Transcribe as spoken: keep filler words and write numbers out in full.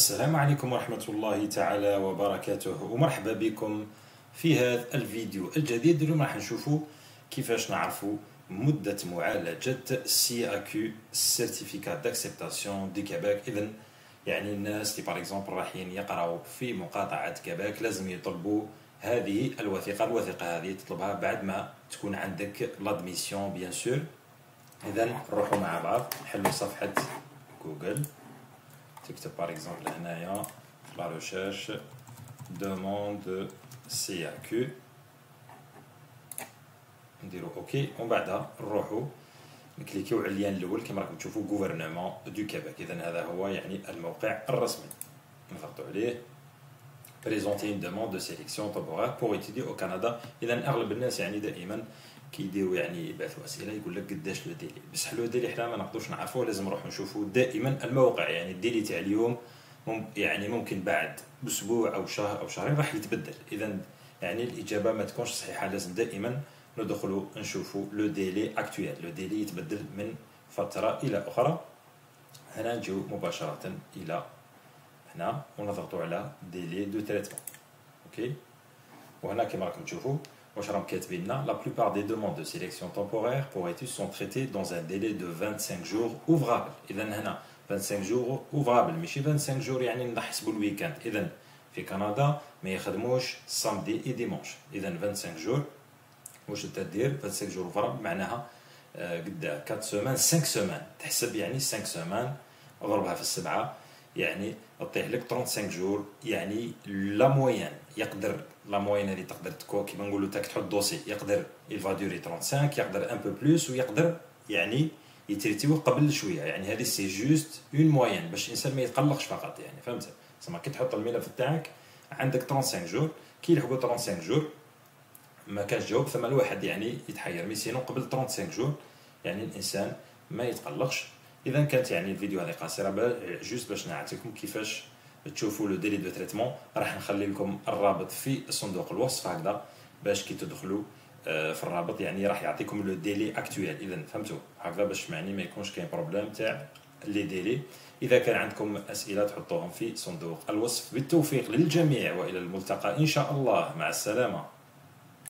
السلام عليكم ورحمة الله تعالى وبركاته، ومرحبا بكم في هذا الفيديو الجديد. اليوم راح نشوفوا كيفاش نعرفوا مدة معالجة سي إيه كيو سيرتيفيكات داكسبتاسيون دي كيباك. إذن يعني الناس اللي باغ اكزومبل رايحين يقراو في مقاطعة كيباك لازم يطلبوا هذه الوثيقة، الوثيقة هذه تطلبها بعد ما تكون عندك لادميسيون بيان سور. إذن نروحوا مع بعض نحلوا صفحة جوجل، تكتب باغ اكزومبل هنايا لا ريشيرش دوموند سي إيه كيو، نديرو اوكي، ومن بعدها نروحو نكليكيو على اللين الاول كما راكم تشوفو غوفرنمون دو كيباك. اذا هذا هو يعني الموقع الرسمي، نضغطو عليه بريزونتي اون دوموند دو سيليكسيون توبورير بور اتيدي او كندا. اذا اغلب الناس يعني دائما كيديروا يعني يبعثوا اسئله يقول لك قداش لو ديلي، بصح لو ديلي حنا ما نقدروش نعرفوه، لازم نروحو نشوفو دائما الموقع. يعني الديلي تاع اليوم مم يعني ممكن بعد اسبوع او شهر او شهرين راح يتبدل، اذا يعني الاجابه ما تكونش صحيحه، لازم دائما ندخلو نشوفو لو ديلي اكتويال، لو ديلي يتبدل من فتره الى اخرى. هنا نجيو مباشره الى هنا ونضغطو على ديلي دو تريتمون، اوكي، وهنا كما راكم تشوفوا واش راهم كاتبين لنا لا plupart des demandes de sélection temporaire pour études sont traitées dans un délai de vingt-cinq jours ouvrables. اذا هنا vingt-cinq jours ouvrables ماشي vingt-cinq jours يعني نحسبوا الويكاند، اذا في كندا ما يخدموش سامدي اي ديمونش، اذا vingt-cinq jours واش انت دير vingt-cinq jours ouvrables معناها قد quatre سومان cinq سومان، تحسب يعني cinq سومان اضربها في السبعه يعني تطيح لك ثلاثة وثلاثين جور. يعني لا موين يقدر لا موين هذه تقدر تكون كيما نقولوا تاك تحط دوسي، يقدر الفادوري خمسة وثلاثين، يقدر ان بو بلوس، ويقدر يعني يتريتيوه قبل شويه. يعني هذه سي جوست اون موين باش الانسان ما يتقلقش فقط، يعني فهمت زعما كي تحط الملف تاعك عندك ثلاثة وثلاثين جور، كي يلحقوا ثلاثة وثلاثين جور ما كانش جواب ثم الواحد يعني يتحير، مي سينو قبل ثلاثة وثلاثين جور يعني الانسان ما يتقلقش. إذا كانت يعني الفيديو هذه قصيرة جوست باش نعطيكم كيفاش تشوفوا لو ديلي دو تريتمون. راح نخلي لكم الرابط في صندوق الوصف هكذا باش كي تدخلوا في الرابط يعني راح يعطيكم لو ديلي اكتويال. إذا فهمتوا هكذا باش معني ما يكونش كاين بروبليم تاع لي ديلي. إذا كان عندكم أسئلة تحطوهم في صندوق الوصف. بالتوفيق للجميع وإلى الملتقى إن شاء الله، مع السلامة.